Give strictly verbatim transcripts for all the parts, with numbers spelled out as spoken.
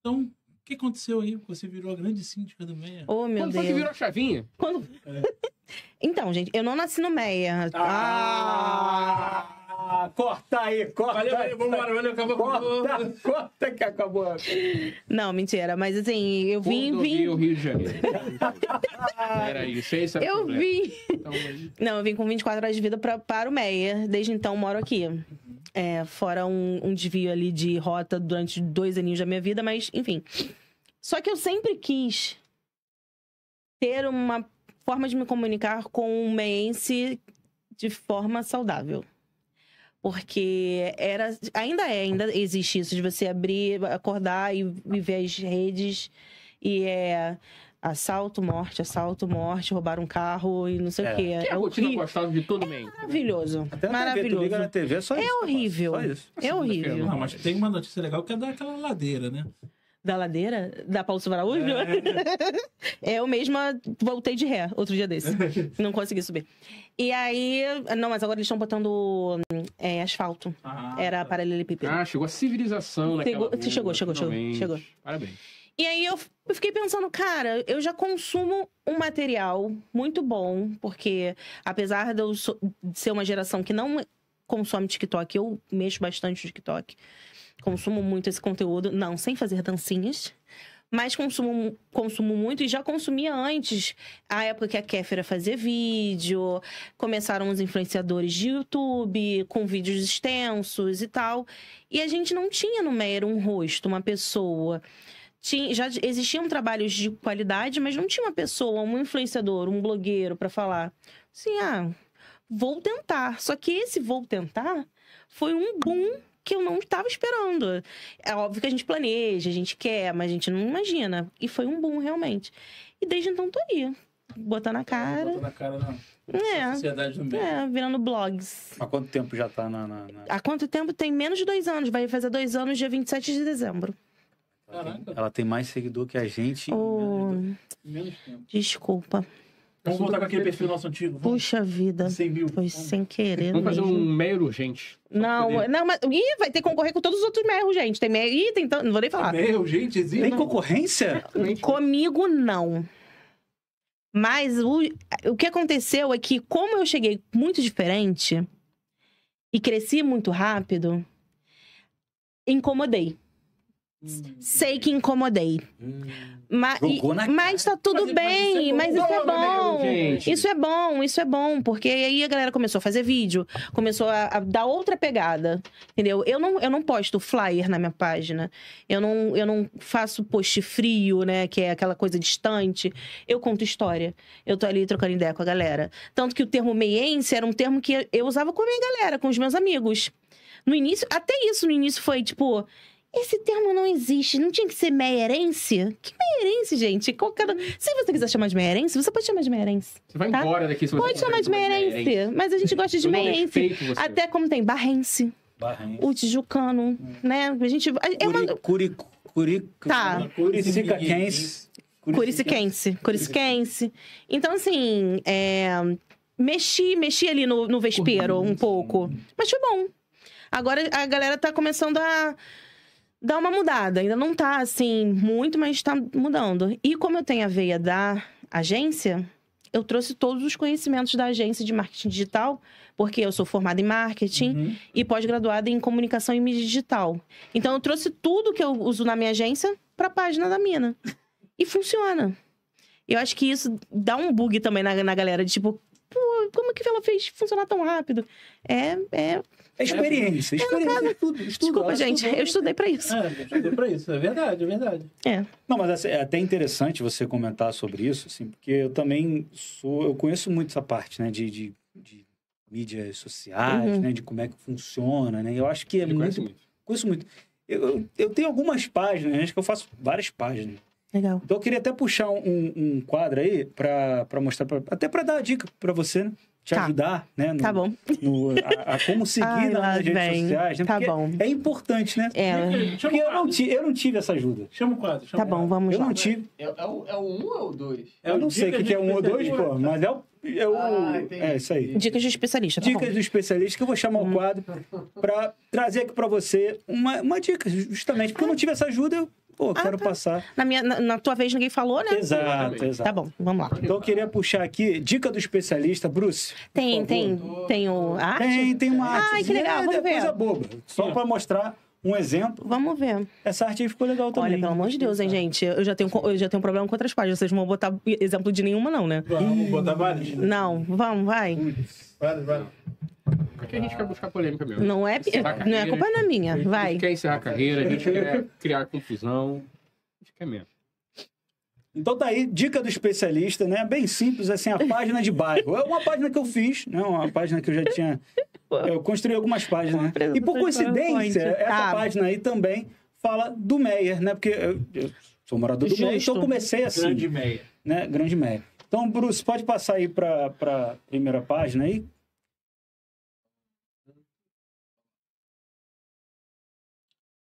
Então, o que aconteceu aí? Você virou a grande síndica do Méier. Oh, meu Quando Deus. Quando foi que virou a chavinha? Quando... É. Então, gente, eu não nasci no Méier. Ah! ah! Ah, corta aí, corta. Valeu, valeu, vamos embora, valeu, acabou. Corta, corta que acabou. Não, mentira, mas assim, eu vim, Quando vim... Quando eu vi o Rio de Janeiro. Era isso, esse é o Eu problema. vim... Então, mas... Não, eu vim com vinte e quatro horas de vida pra, para o Méier, desde então moro aqui. Uhum. É, fora um, um desvio ali de rota durante dois aninhos da minha vida, mas enfim. Só que eu sempre quis ter uma forma de me comunicar com o meiense de forma saudável. Porque era, ainda é, ainda existe isso de você abrir, acordar e, e ver as redes. E é assalto, morte, assalto, morte, roubar um carro e não sei é. o quê. Que é a rotina horrível. gostava de todo mundo. É maravilhoso. Até na maravilhoso. T V, tu liga na T V, só é isso. Horrível. Só isso. É horrível. Não, mas tem uma notícia legal que é daquela ladeira, né? Da ladeira? Da Paulo Silva Araújo? É. Eu mesma voltei de ré outro dia desse. Não consegui subir. E aí... Não, mas agora eles estão botando é, asfalto. Ah, Era paralelepípedo. Ah, chegou a civilização naquela rua. Chegou, chegou, chegou, chegou. Parabéns. E aí eu fiquei pensando, cara, eu já consumo um material muito bom, porque apesar de eu ser uma geração que não consome TikTok, eu mexo bastante no TikTok. Consumo muito esse conteúdo, não sem fazer dancinhas, mas consumo, consumo muito e já consumia antes. A época que a Kéfera fazia vídeo, começaram os influenciadores de YouTube, com vídeos extensos e tal. E a gente não tinha no Méier um rosto, uma pessoa. Tinha, já existiam trabalhos de qualidade, mas não tinha uma pessoa, um influenciador, um blogueiro para falar. Assim, ah, vou tentar. Só que esse vou tentar foi um boom que eu não estava esperando. É óbvio que a gente planeja, a gente quer, mas a gente não imagina. E foi um boom, realmente. E desde então, tô aí. Botando a cara... Botando a cara na, é, na sociedade também. É, virando blogs. Há quanto tempo já tá na, na, na... Há quanto tempo? Tem menos de dois anos. Vai fazer dois anos, dia vinte e sete de dezembro. Caraca. Ela tem, ela tem mais seguidor que a gente oh, em menos tempo. Desculpa. Vamos voltar com aquele perfil nosso antigo. Vamos. Puxa vida. cem mil. Foi sem querer. Vamos mesmo. fazer um Méier urgente. Não, não, mas. Ih, vai ter que concorrer com todos os outros Méier urgentes. Tem Méier. Ih, tem tanto. Não vou nem falar. Méier urgente, existe. Tem concorrência? Comigo não. Mas o, o que aconteceu é que, como eu cheguei muito diferente e cresci muito rápido, incomodei. Sei que incomodei. Hum. Ma e, mas tá tudo mas, bem, mas isso é bom. Mas isso, é bom. Deus, isso é bom, isso é bom. Porque aí a galera começou a fazer vídeo, começou a, a dar outra pegada. Entendeu? Eu não, eu não posto flyer na minha página. Eu não, eu não faço post frio, né? Que é aquela coisa distante. Eu conto história. Eu tô ali trocando ideia com a galera. Tanto que o termo meiense era um termo que eu usava com a minha galera, com os meus amigos. No início, até isso no início foi tipo... Esse termo não existe, não tinha que ser meierense? Que meierense, gente? Cada... Se você quiser chamar de meierense, você pode chamar de meierense. Você vai tá? embora daqui se você Pode chamar de meierense, meierense, mas a gente gosta de meierense. Até como tem barrense, barrense. o tijucano, hum. né? A gente... É uma... Curic... Curic... Tá. Curiciquense. Curiciquense. Curiciquense. Então, assim, é... mexi, mexi ali no, no vespeiro Curiciquense. um pouco. Mas foi bom. Agora a galera tá começando a... Dá uma mudada, ainda não tá assim muito, mas tá mudando. E como eu tenho a veia da agência, eu trouxe todos os conhecimentos da agência de marketing digital, porque eu sou formada em marketing uhum. e pós-graduada em comunicação e mídia digital. Então eu trouxe tudo que eu uso na minha agência pra página da mina. E funciona. Eu acho que isso dá um bug também na, na galera, de tipo, pô, como que ela fez funcionar tão rápido? É... é... É experiência, é, experiência, é estudo, estudo. Desculpa, gente, estudou, eu estudei para isso. É, eu estudei para isso, é verdade, é verdade. É. Não, mas é até interessante você comentar sobre isso, assim, porque eu também sou... Eu conheço muito essa parte, né, de, de, de mídias sociais, uhum. né, de como é que funciona, né? Eu acho que é Ele muito... muito. Conheço muito. Eu, eu, eu tenho algumas páginas, acho que eu faço várias páginas. Legal. Então eu queria até puxar um, um quadro aí para mostrar, pra, até para dar a dica para você, né? Te tá. ajudar, né? No, tá bom. No, a, a como seguir Ai, nas redes bem. sociais. Né? Tá bom. É importante, né? É. Porque eu não, tive, eu não tive essa ajuda. Chama o quadro. Chama tá bom, vamos eu lá. Eu não tive. É, é, o, é o um ou o dois? Eu, eu não sei o que, que é um ou dois, pô, mas é o... É, o, ah, é isso aí. Dicas do especialista. Tá Dicas bom. do especialista, que eu vou chamar hum. o quadro para trazer aqui para você uma, uma dica, justamente. Porque eu não tive essa ajuda, eu Pô, ah, quero tá. passar. Na, minha, na, na tua vez ninguém falou, né? Exato, exato. Tá bom, vamos lá. Então eu queria puxar aqui, dica do especialista, Bruce. Tem, tem, tem o arte? Tem, tem uma arte. Ai, que legal, vamos ver. Coisa boba, só pra mostrar um exemplo. Vamos ver. Essa arte aí ficou legal também. Olha, pelo amor de Deus, hein, gente? Eu já tenho, eu já tenho um problema com outras páginas, vocês não vão botar exemplo de nenhuma não, né? Vamos botar várias. Não, vamos, vai. Várias, várias. Porque a gente quer buscar polêmica mesmo. Não é, carreira, não é culpa na minha, vai. A gente quer encerrar a carreira, a gente quer criar confusão, a gente quer mesmo. Então tá aí, dica do especialista, né? Bem simples, assim, a página de bairro. É uma página que eu fiz, né? Uma página que eu já tinha... Eu construí algumas páginas, né? E por coincidência, essa página aí também fala do Méier, né? Porque eu, eu sou morador do Méier, então comecei assim. Grande Méier. Né? Grande Méier. Então, Bruce, pode passar aí pra, pra primeira página aí?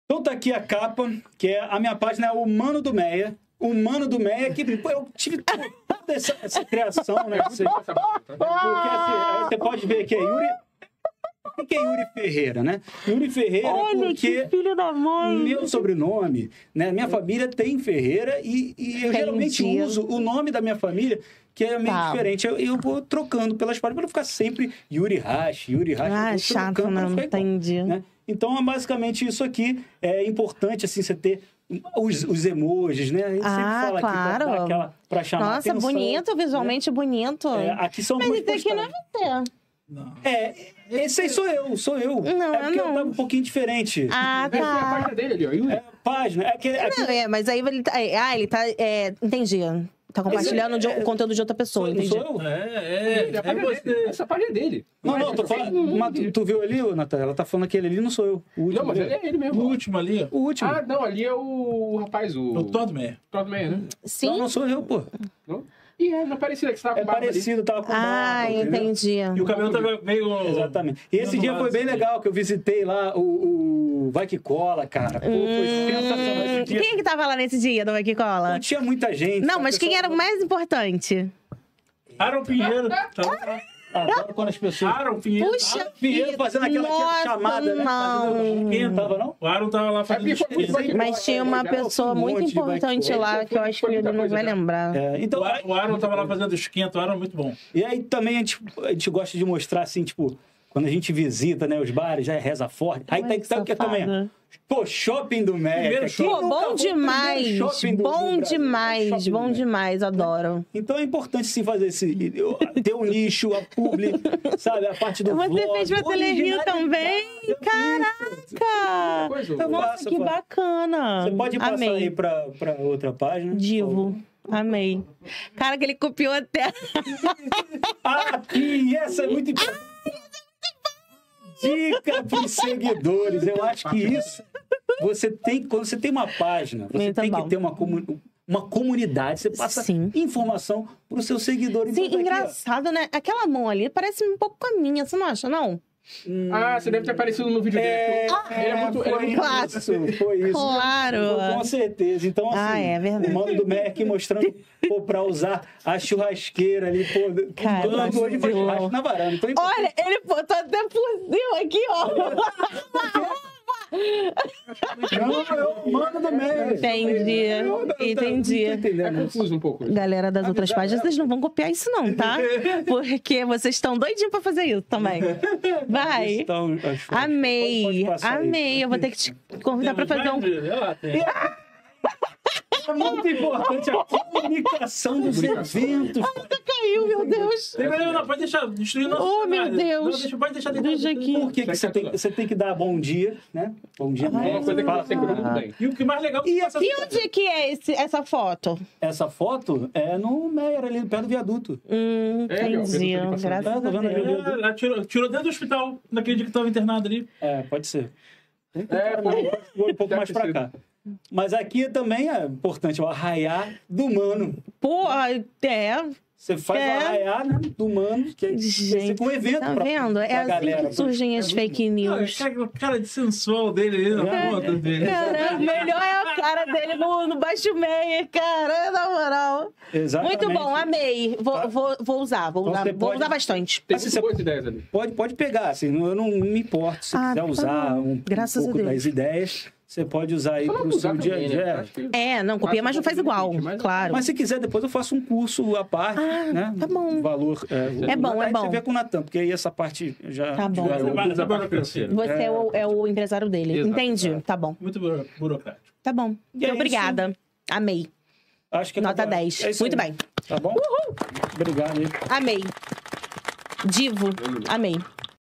Então tá aqui a capa, que é a minha página é o Mano do Méier. O Mano do Méier, que eu tive toda essa, essa criação, né? Você, porque assim, aí você pode ver que é Yuri... O que é Yuri Ferreira, né? Yuri Ferreira Olha, porque... que filho da mãe! Meu sobrenome, né? Minha família tem Ferreira e, e eu geralmente dia. uso o nome da minha família... que é meio tá. diferente. Eu, eu vou trocando pelas páginas para não ficar sempre Yuri Rasch, Yuri Rasch. Ah, chato, trocando, não, não entendi. Igual, né? Então, é basicamente isso aqui. É importante, assim, você ter os, os emojis, né? A gente ah, sempre fala claro. aqui pra, pra, pra chamar Nossa, atenção. Nossa, bonito, visualmente né? bonito. É, aqui são Mas esse aqui não é você. Não. É, esse aí sou eu, sou eu. Não, é porque não. eu tava um pouquinho diferente. Ah, tá. É a página dele ali, ó. Yuri. É a página. É, que, é, não, que... é, mas aí ele tá... Ah, ele tá... É, entendi, Tá compartilhando é, de, é, o conteúdo de outra pessoa, sou, entendi. Sou eu? É, é. é, é você. Essa página é dele. Não, não, tô falando... Mas tu, tu viu ali, Natan? Ela tá falando que ele ali não sou eu. O último, não, mas ele é ele mesmo. O último ali? O último. Ah, não, ali é o rapaz, o... O Todd Meyer. Todd Meyer, né? Sim. Não, não sou eu, pô. Não? E é, não é parecido, é que você tava com é barba parecido, ali. tava com barba. Ah, entendi. E o cabelo tava meio... Exatamente. E esse dia foi bem legal, que eu visitei lá o, o Vai Que Cola, cara. Pô, foi sensacional esse dia. Quem é que tava lá nesse dia do Vai Que Cola? Não tinha muita gente. Não, mas quem era o mais importante? Aaron Pinheiro. Adoro quando as pessoas... Aaron Pinheiro. Puxa Aaron Pinheiro fazendo aquela Nossa, chamada, né? Não. Quem tava, não? O Aaron tava lá fazendo... Mas tinha uma pessoa um muito importante lá, que eu acho que ele não vai lembrar. É, então, o Aaron tava lá fazendo esquenta, o Aaron é muito bom. E aí também a gente, a gente gosta de mostrar, assim, tipo... Quando a gente visita, né, os bares, já reza forte. Aí tem que saber o que é também. Pô, shopping do Méier. Pô, bom demais. Bom demais, bom demais, adoro. Então é importante sim fazer esse. Ter um nicho, a publi, sabe? A parte do. Você fez pra televisão também? Caraca! Nossa, que bacana! Você pode passar aí pra, pra outra página? Divo. Amei. Cara, que ele copiou até. Ah, aqui, essa é muito importante. Dica para os seguidores. Eu acho que isso... Você tem... Quando você tem uma página, você Muito tem bom. que ter uma, comu uma comunidade. Você passa Sim. informação para os seus seguidores. Sim, engraçado, aqui, né? Aquela mão ali parece um pouco com a minha. Você não acha, não? Hum... Ah, você deve ter aparecido no vídeo é... dele. Ah, é, é muito, foi, é muito isso, foi isso. Claro. Então, com certeza. Então, assim, ah, é verdade. O Mano do Méier aqui mostrando pô, pra usar a churrasqueira ali. Pô, cara, hoje foi churrasco na varanda. Então, olha, ele botou até fuzil aqui, ó. Não, eu mando do Méier. Entendi. Entendi. É confuso um pouco. Galera das outras páginas, vocês não vão copiar isso, não, tá? Porque vocês estão doidinhos pra fazer isso também. Vai. Amei. Amei. Eu vou ter que te convidar pra fazer um. É muito importante a comunicação dos eventos. Ah, tá caiu, meu Deus. Não, não, pode deixar destruir nosso Oh, meu Deus. Não, pode deixar destruir. Por que você tem, você tem que dar bom dia, né? Bom dia, né? É uma coisa que fala sempre muito bem. E o que mais legal... E onde que é esse, essa foto? Essa foto é no Méier, ali perto do viaduto. Hum, entendi. Graças a Deus. Tirou dentro do hospital, naquele dia que estava internado ali. É, pode ser. É, vou um pouco mais pra cá. Mas aqui também é importante o arraiá do Mano. Pô, é. Você faz é. o arraiá, né, do Mano, que é gente, um evento tá pra, vendo? Pra é assim galera, que surgem as fake news. Cara, o cara de sensual dele ali na é, conta dele. Caramba, melhor é a cara dele no, no Baixo Méier, cara, na moral. Exatamente. Muito bom, amei. Vou, tá. vou, vou usar, vou, então, usar, vou pode... usar bastante. Tem assim, boas ideias ali. Pode, pode pegar, assim, eu não me importo se ah, quiser tá. usar um, um pouco das ideias. você pode usar aí para o seu dia a dia. É, não copia, mas não faz igual, claro. Mas se quiser, depois eu faço um curso à parte, ah, né? Tá bom. Valor. É, é bom, é bom. Você vê com o Natan, porque aí essa parte já... Tá bom. Você é o, é o empresário dele. Exato, entendi, exato. Tá bom. Muito burocrático. Tá bom. Então, é obrigada. Isso. Amei. Acho que nota agora... dez. É isso. Muito aí. Bem. Tá bom? Uhul. Obrigado. Amei. Divo. Amei.